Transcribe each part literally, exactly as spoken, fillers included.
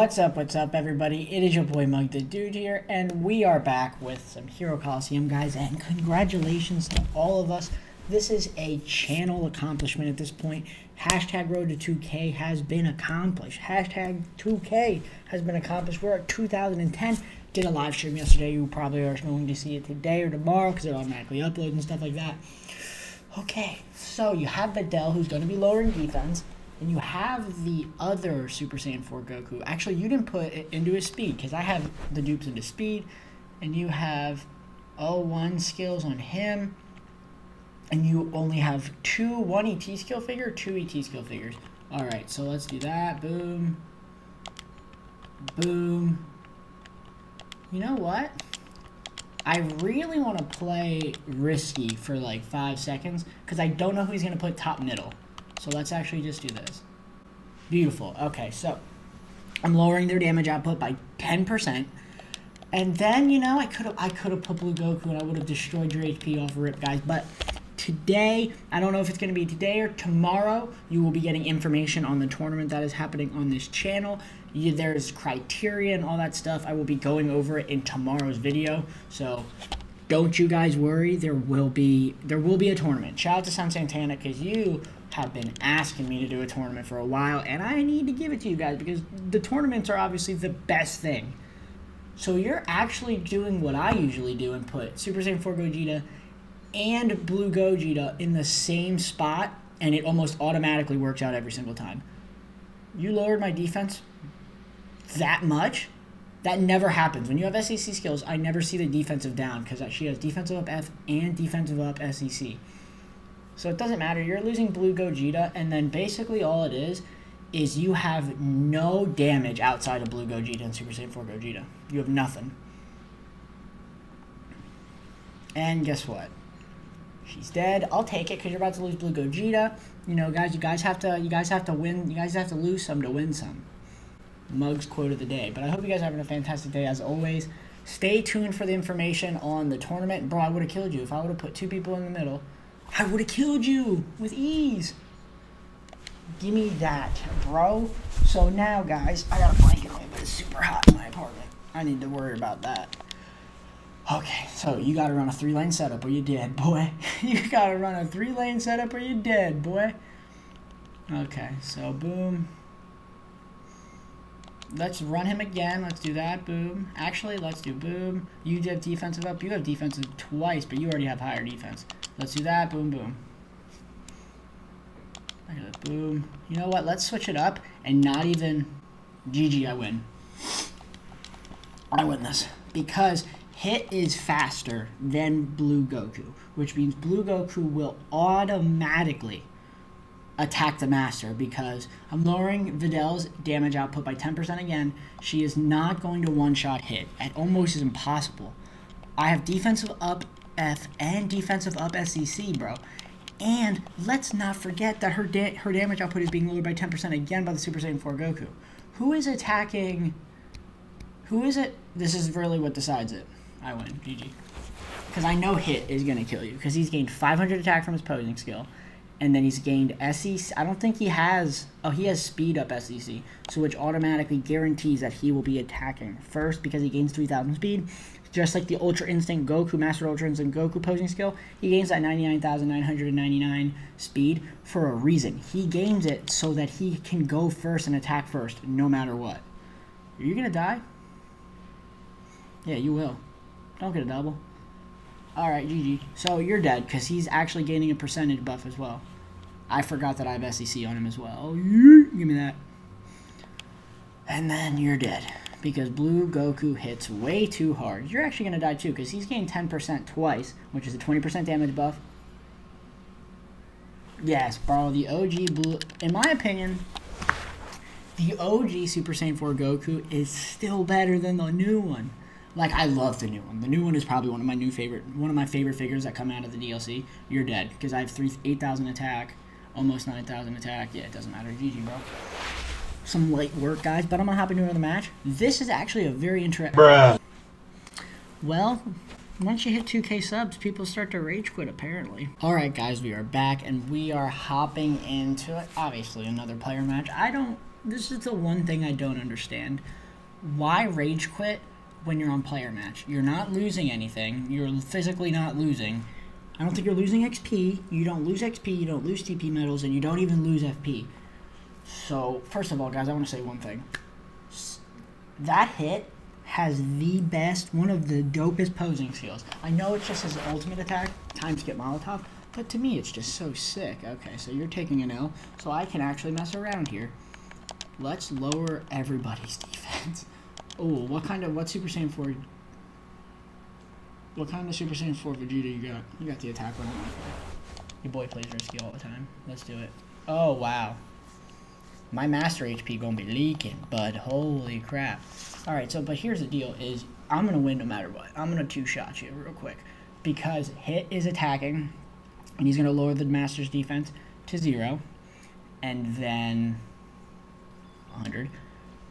What's up, what's up, everybody? It is your boy Mug the Dude here, and we are back with some Hero Coliseum, guys, and congratulations to all of us. This is a channel accomplishment at this point. Hashtag road to two K has been accomplished. Hashtag two K has been accomplished. We're at two thousand ten. Did a live stream yesterday. You probably are going to see it today or tomorrow because it automatically uploads and stuff like that. Okay, so you have Videl, who's going to be lowering defense. And you have the other Super Saiyan four Goku. Actually, you didn't put it into his speed, because I have the dupes into speed. And you have oh one skills on him. And you only have two, one E T skill figure, two E T skill figures. Alright, so let's do that. Boom. Boom. You know what? I really want to play risky for like five seconds, because I don't know who he's going to put top middle. So let's actually just do this. Beautiful. Okay, so I'm lowering their damage output by ten percent. And then, you know, I could have I could have put Blue Goku and I would have destroyed your H P off rip, guys. But today, I don't know if it's going to be today or tomorrow, you will be getting information on the tournament that is happening on this channel. You, there's criteria and all that stuff. I will be going over it in tomorrow's video. So don't you guys worry. There will be there will be a tournament. Shout out to Sun Santana, because you have been asking me to do a tournament for a while, and I need to give it to you guys, because the tournaments are obviously the best thing. So you're actually doing what I usually do and put Super Saiyan four Gogeta and Blue Gogeta in the same spot, and it almost automatically works out every single time. You lowered my defense that much? That never happens. When you have S E C skills, I never see the defensive down, because she has defensive up F and defensive up S E C. So it doesn't matter. You're losing Blue Gogeta, and then basically all it is is you have no damage outside of Blue Gogeta and Super Saiyan four Gogeta. You have nothing. And guess what? She's dead. I'll take it, because you're about to lose Blue Gogeta. You know, guys, you guys have to you guys have to win. You guys have to lose some to win some. Mug's quote of the day. But I hope you guys are having a fantastic day as always. Stay tuned for the information on the tournament. Bro, I would have killed you if I would have put two people in the middle. I would have killed you with ease. Give me that, bro. So now, guys, I got a blanket on, but it's super hot in my apartment. I need to worry about that. Okay, so you got to run a three-lane setup or you're dead, boy. You got to run a three-lane setup or you're dead, boy. Okay, so boom. Let's run him again. Let's do that. Boom. Actually, let's do boom. You have defensive up. You have defensive twice, but you already have higher defense. Let's do that. Boom, boom. Look at that. Boom. You know what? Let's switch it up and not even... G G, I win. I win this. Because Hit is faster than Blue Goku, which means Blue Goku will automatically attack the master, because I'm lowering Videl's damage output by ten percent again. She is not going to one-shot Hit. It almost is impossible. I have defensive up F and defensive up S E C, bro. And let's not forget that her da her damage output is being lowered by ten percent again by the Super Saiyan four Goku. Who is attacking? Who is it? This is really what decides it. I win. G G. Because I know Hit is going to kill you, because he's gained five hundred attack from his posing skill. And then he's gained S E C. I don't think he has... Oh, he has speed up S E C. So which automatically guarantees that he will be attacking first, because he gains three thousand speed. Just like the Ultra Instinct Goku, Master Ultra Instinct Goku posing skill, he gains that ninety-nine thousand nine hundred ninety-nine speed for a reason. He gains it so that he can go first and attack first, no matter what. Are you going to die? Yeah, you will. Don't get a double. Alright, G G. So you're dead, because he's actually gaining a percentage buff as well. I forgot that I have S E C on him as well. Give me that. And then you're dead, because Blue Goku hits way too hard. You're actually going to die too, because he's gained ten percent twice, which is a twenty percent damage buff. Yes, bro, the O G Blue... In my opinion, the O G Super Saiyan four Goku is still better than the new one. Like, I love the new one. The new one is probably one of my new favorite, one of my favorite figures that come out of the D L C. You're dead, because I have three eight thousand attack, almost nine thousand attack. Yeah, it doesn't matter. G G, bro. Some light work, guys, but I'm gonna hop into another match. This is actually a very interesting. Bruh. Well, once you hit two K subs, people start to rage quit, apparently. All right, guys, we are back, and we are hopping into it. Obviously, another player match. I don't this is the one thing I don't understand. Why rage quit when you're on player match? You're not losing anything. You're physically not losing. I don't think you're losing X P. You don't lose X P, you don't lose T P medals, and you don't even lose F P. So, first of all, guys, I want to say one thing. That hit has the best, one of the dopest posing skills. I know it's just his ultimate attack, time skip Molotov, but to me it's just so sick. Okay, so you're taking an L, so I can actually mess around here. Let's lower everybody's defense. Oh, what kind of, what Super Saiyan four, what kind of Super Saiyan four Vegeta you got? You got the attack one. Your boy plays risky all the time. Let's do it. Oh, wow. My master H P gonna be leaking, bud. Holy crap. Alright, so, but here's the deal is, I'm gonna win no matter what. I'm gonna two-shot you real quick. Because Hit is attacking, and he's gonna lower the master's defense to zero. And then one hundred.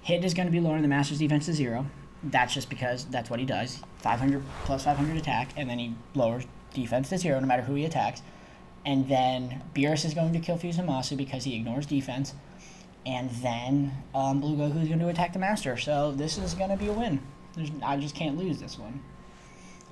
Hit is gonna be lowering the master's defense to zero. That's just because that's what he does. five hundred plus five hundred attack, and then he lowers defense to zero no matter who he attacks. And then Beerus is going to kill Fusamasu because he ignores defense. And then um, Blue Goku is going to attack the Master. So this is going to be a win. There's, I just can't lose this one.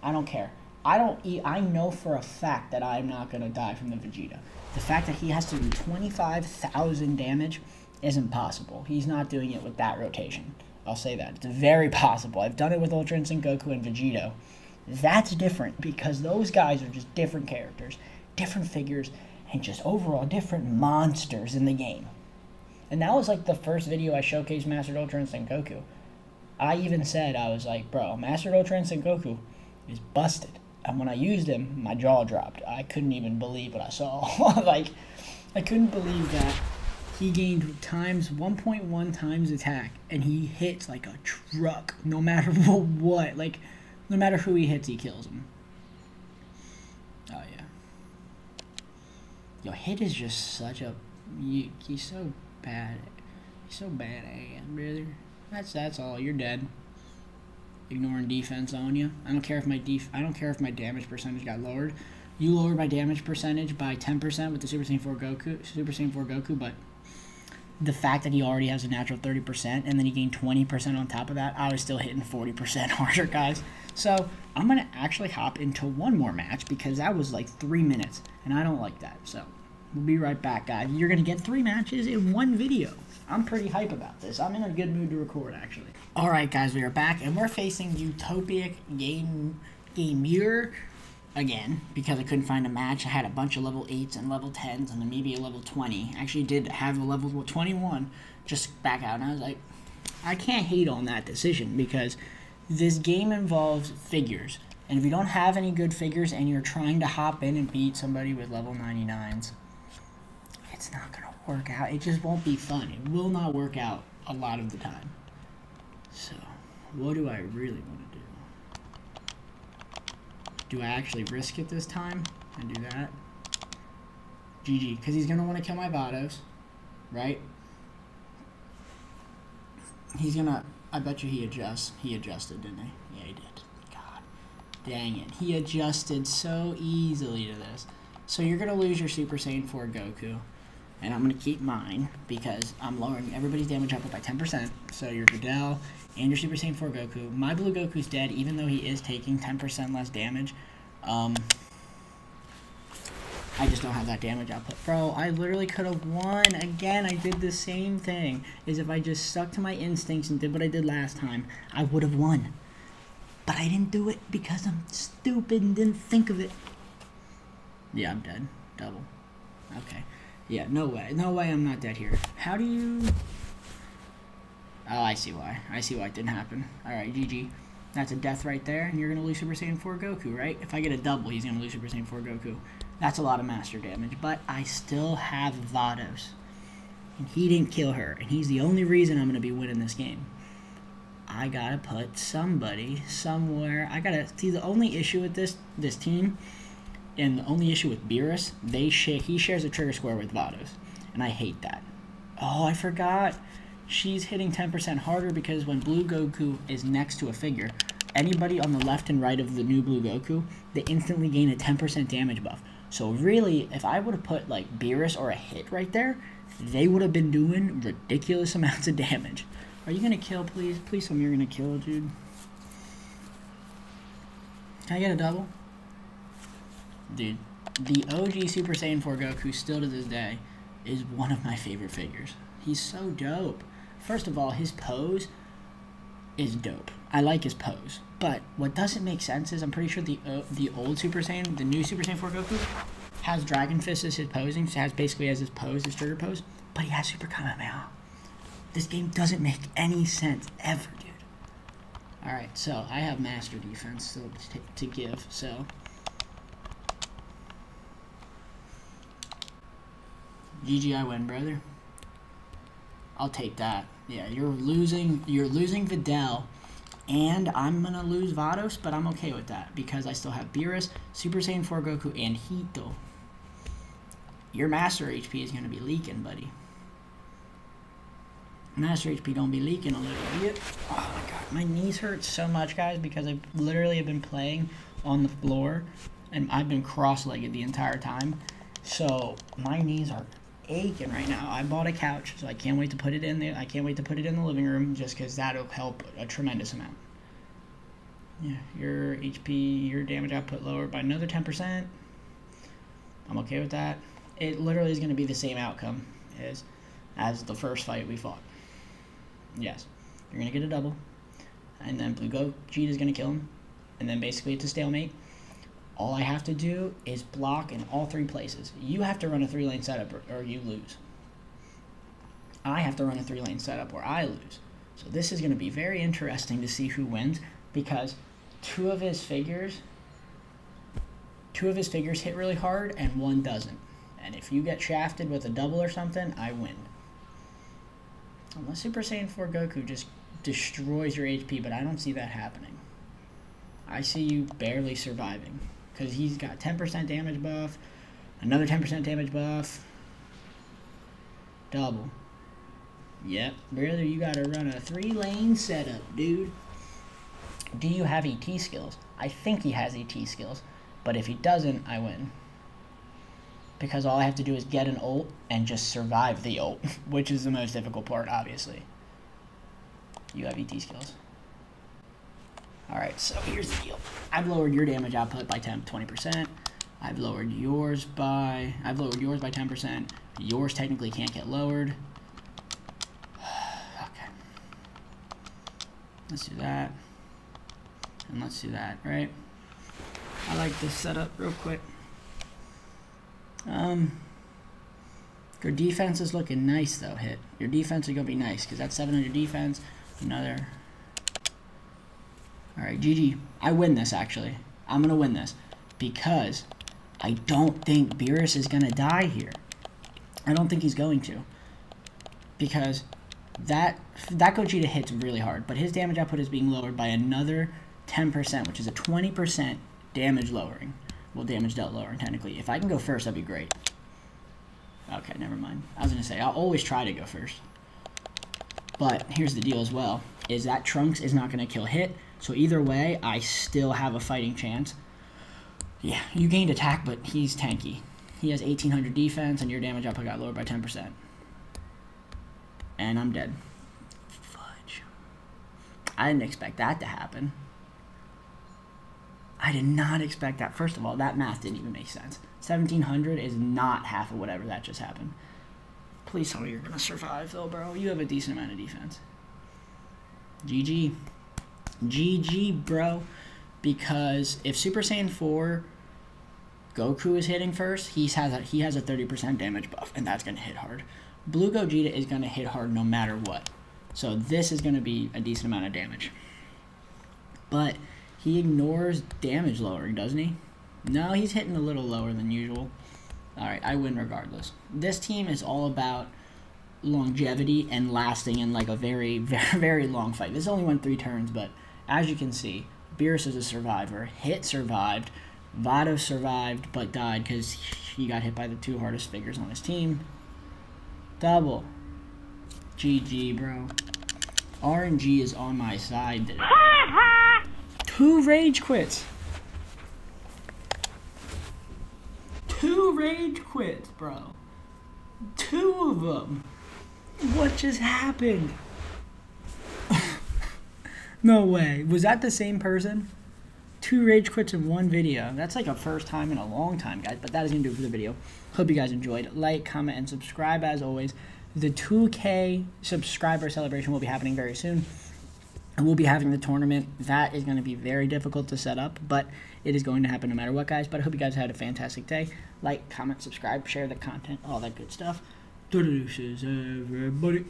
I don't care. I don't. E I know for a fact that I'm not going to die from the Vegeta. The fact that he has to do twenty-five thousand damage is impossible. He's not doing it with that rotation. I'll say that. It's very possible. I've done it with Ultra Instinct Goku and Vegito. That's different because those guys are just different characters, different figures, and just overall different monsters in the game. And that was like the first video I showcased Master Ultra Instinct Goku. I even said, I was like, bro, Master Ultra Instinct Goku is busted. And when I used him, my jaw dropped. I couldn't even believe what I saw. Like, I couldn't believe that he gained times one point one times attack. And he hits like a truck, no matter what. Like, no matter who he hits, he kills him. Oh, yeah. Yo, Hit is just such a... You, he's so... bad. He's so bad, eh, brother. That's that's all. You're dead. Ignoring defense on you. I don't care if my def. I don't care if my damage percentage got lowered. You lowered my damage percentage by ten percent with the Super Saiyan four Goku. Super Saiyan four Goku, but the fact that he already has a natural thirty percent and then he gained twenty percent on top of that, I was still hitting forty percent harder, guys. So I'm gonna actually hop into one more match because that was like three minutes, and I don't like that. So. We'll be right back, guys. You're going to get three matches in one video. I'm pretty hype about this. I'm in a good mood to record, actually. All right, guys, we are back, and we're facing Utopic Game Gamer again because I couldn't find a match. I had a bunch of level eights and level tens and then maybe a level twenty. I actually did have a level twenty-one just back out, and I was like, I can't hate on that decision because this game involves figures. And if you don't have any good figures and you're trying to hop in and beat somebody with level ninety-nines, it's not going to work out. It just won't be fun. It will not work out a lot of the time. So, what do I really want to do? Do I actually risk it this time and do that? G G. Because he's going to want to kill my Vados, right? He's going to... I bet you he adjusts. He adjusted, didn't he? Yeah, he did. God. Dang it. He adjusted so easily to this. So you're going to lose your Super Saiyan four Goku. And I'm going to keep mine because I'm lowering everybody's damage output by ten percent. So your Videl and your Super Saiyan four Goku. My Blue Goku's dead, even though he is taking ten percent less damage. Um, I just don't have that damage output. Bro, I literally could have won. Again, I did the same thing. Is if I just stuck to my instincts and did what I did last time, I would have won. But I didn't do it because I'm stupid and didn't think of it. Yeah, I'm dead. Double. Okay. Yeah, no way. No way I'm not dead here. How do you... Oh, I see why. I see why it didn't happen. Alright, G G. That's a death right there, and you're going to lose Super Saiyan four Goku, right? If I get a double, he's going to lose Super Saiyan four Goku. That's a lot of master damage, but I still have Vados. And he didn't kill her, and he's the only reason I'm going to be winning this game. I got to put somebody somewhere. I got to... See, the only issue with this this team... And the only issue with Beerus, they sh he shares a trigger square with Vados. And I hate that. Oh, I forgot. She's hitting ten percent harder because when Blue Goku is next to a figure, anybody on the left and right of the new Blue Goku, they instantly gain a ten percent damage buff. So really, if I would have put like Beerus or a Hit right there, they would have been doing ridiculous amounts of damage. Are you gonna kill, please? Please, I'm you're gonna kill, dude. Can I get a double? Dude, the O G Super Saiyan four Goku, still to this day, is one of my favorite figures. He's so dope. First of all, his pose is dope. I like his pose. But what doesn't make sense is I'm pretty sure the uh, the old Super Saiyan, the new Super Saiyan four Goku, has Dragon Fist as his posing, so has basically as his pose, his trigger pose, but he has Super Kamehameha. This game doesn't make any sense, ever, dude. Alright, so I have Master Defense still to, to give, so... G G, I win, brother. I'll take that. Yeah, you're losing, you're losing Videl, and I'm going to lose Vados, but I'm okay with that because I still have Beerus, Super Saiyan four Goku, and Hito. Your Master H P is going to be leaking, buddy. Master H P don't be leaking a little bit. Oh my god, my knees hurt so much, guys, because I literally have been playing on the floor, and I've been cross-legged the entire time. So my knees are aching right now. I bought a couch, so I can't wait to put it in there. I can't wait to put it in the living room, just because that'll help a tremendous amount. Yeah, your H P, your damage output lowered by another ten percent. I'm okay with that. It literally is going to be the same outcome as as the first fight we fought. Yes, you're going to get a double, and then Blue Gogeta is going to kill him, and then basically it's a stalemate. All I have to do is block in all three places. You have to run a three-lane setup or, or you lose. I have to run a three-lane setup or I lose. So this is going to be very interesting to see who wins, because two of his figures, two of his figures hit really hard and one doesn't. And if you get shafted with a double or something, I win. Unless Super Saiyan four Goku just destroys your H P, but I don't see that happening. I see you barely surviving, because he's got ten percent damage buff, another ten percent damage buff, double. Yep, brother, you gotta run a three-lane setup, dude. Do you have E T skills? I think he has E T skills, but if he doesn't, I win. Because all I have to do is get an ult and just survive the ult, which is the most difficult part, obviously. You have E T skills. Alright, so here's the deal. I've lowered your damage output by ten, twenty percent. I've lowered yours by... I've lowered yours by ten percent. Yours technically can't get lowered. Okay. Let's do that. And let's do that, right? I like this setup real quick. Um, your defense is looking nice, though, Hit. Your defense is going to be nice, because that's seven hundred defense. Another... Alright, G G. I win this, actually. I'm going to win this because I don't think Beerus is going to die here. I don't think he's going to, because that, that Gogeta hits really hard, but his damage output is being lowered by another ten percent, which is a twenty percent damage lowering. Well, damage dealt lowering, technically. If I can go first, that'd be great. Okay, never mind. I was going to say, I'll always try to go first. But here's the deal as well, is that Trunks is not going to kill Hit. So either way, I still have a fighting chance. Yeah, you gained attack, but he's tanky. He has eighteen hundred defense, and your damage output got lowered by ten percent. And I'm dead. Fudge. I didn't expect that to happen. I did not expect that. First of all, that math didn't even make sense. seventeen hundred is not half of whatever that just happened. Please tell me you're going to survive, though, bro. You have a decent amount of defense. G G. G G, bro, because if Super Saiyan four Goku is hitting first, he has a, he has a thirty percent damage buff, and that's going to hit hard. Blue Gogeta is going to hit hard no matter what. So this is going to be a decent amount of damage. But he ignores damage lowering, doesn't he? No, he's hitting a little lower than usual. All right, I win regardless. This team is all about longevity and lasting in like a very, very, very long fight. This only went three turns, but... as you can see, Beerus is a survivor. Hit survived. Vado survived, but died because he got hit by the two hardest figures on his team. Double. G G, bro. R N G is on my side today. Two rage quits. two rage quits, bro. Two of them. What just happened? No way. Was that the same person? Two rage quits in one video. That's like a first time in a long time, guys. But that is going to do it for the video. Hope you guys enjoyed. Like, comment, and subscribe as always. The two K subscriber celebration will be happening very soon. We'll be having the tournament. That is going to be very difficult to set up, but it is going to happen no matter what, guys. But I hope you guys had a fantastic day. Like, comment, subscribe, share the content, all that good stuff. Deuces, everybody.